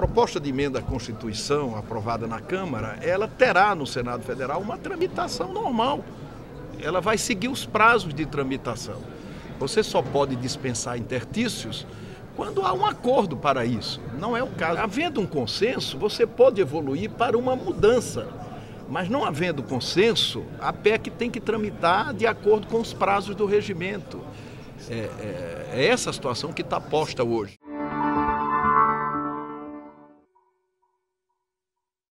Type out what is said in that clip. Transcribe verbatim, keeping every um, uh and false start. proposta de emenda à Constituição aprovada na Câmara, ela terá no Senado Federal uma tramitação normal. Ela vai seguir os prazos de tramitação. Você só pode dispensar interstícios quando há um acordo para isso. Não é o caso. Havendo um consenso, você pode evoluir para uma mudança. Mas não havendo consenso, a P E C tem que tramitar de acordo com os prazos do regimento. É, é, é essa a situação que está posta hoje.